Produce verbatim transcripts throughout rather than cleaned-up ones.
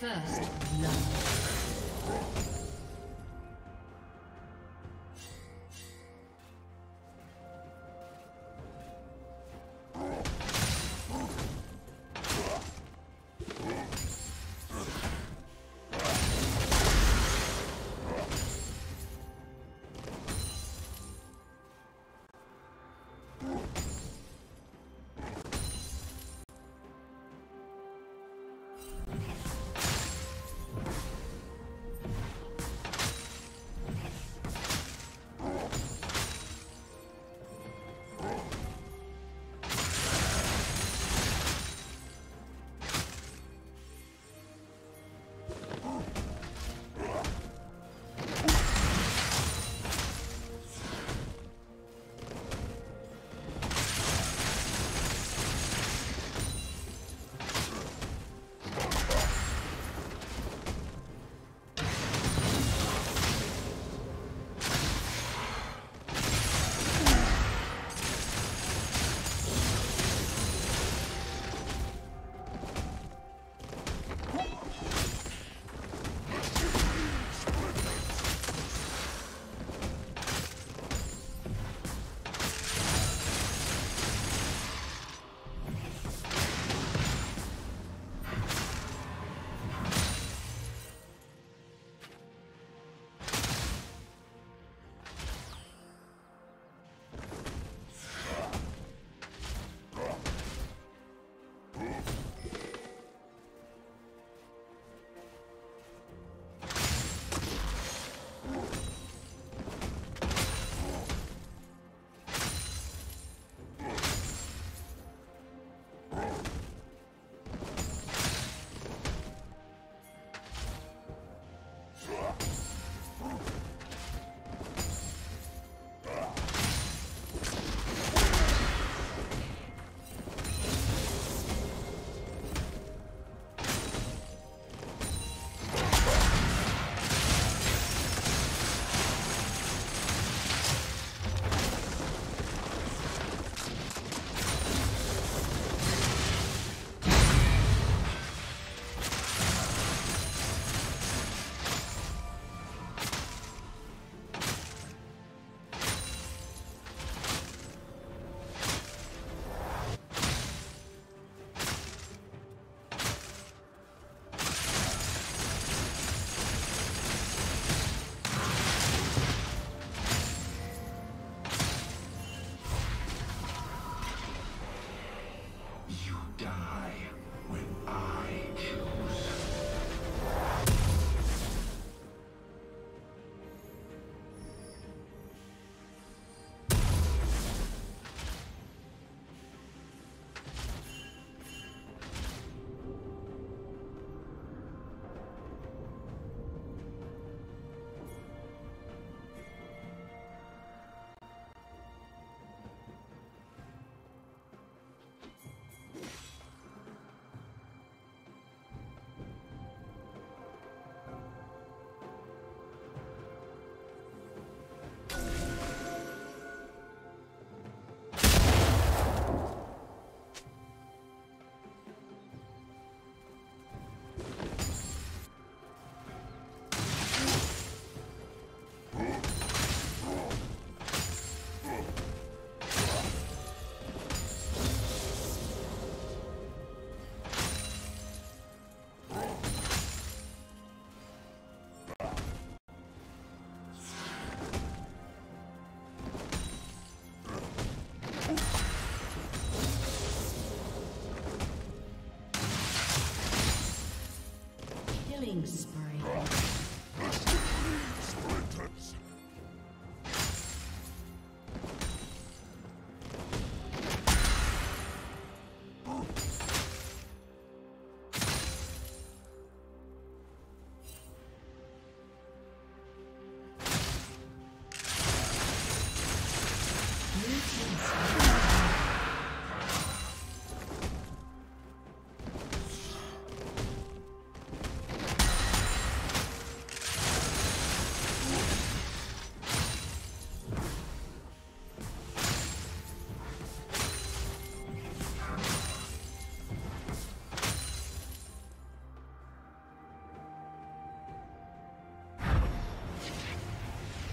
First love.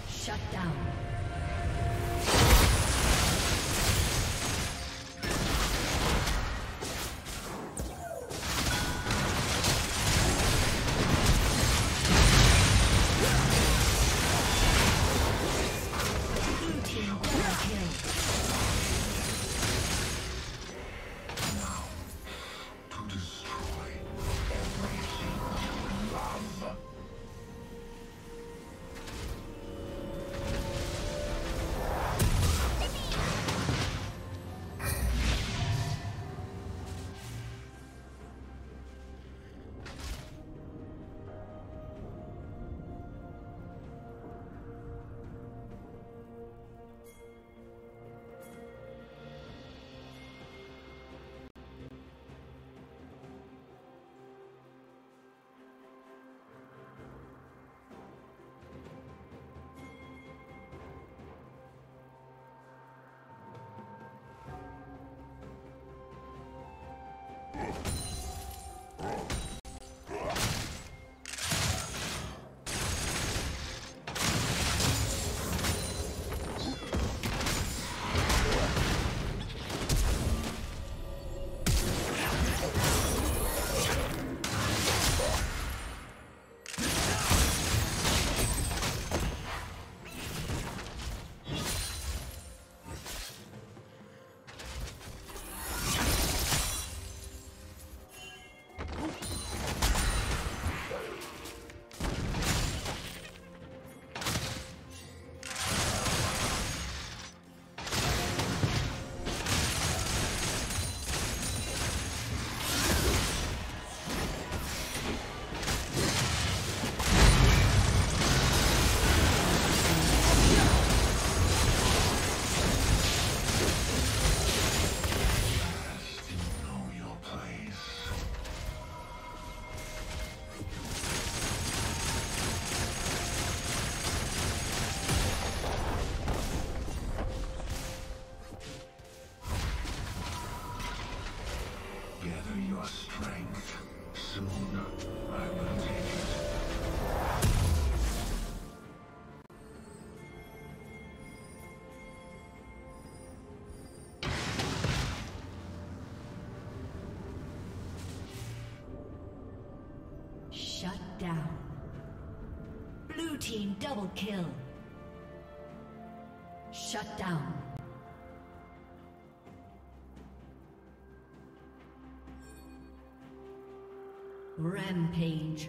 Shut down. Blue team double kill. Now, to destroy everything you love. Shut down. Blue team double kill. Shut down. Rampage.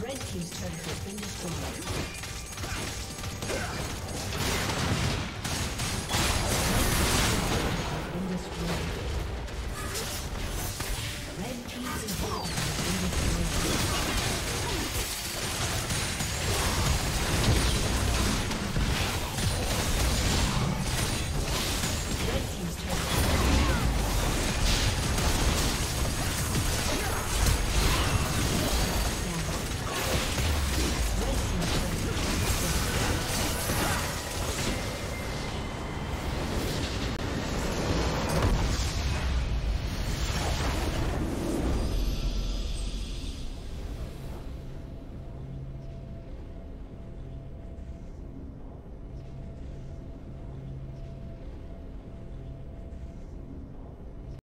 Red team's turret has been destroyed.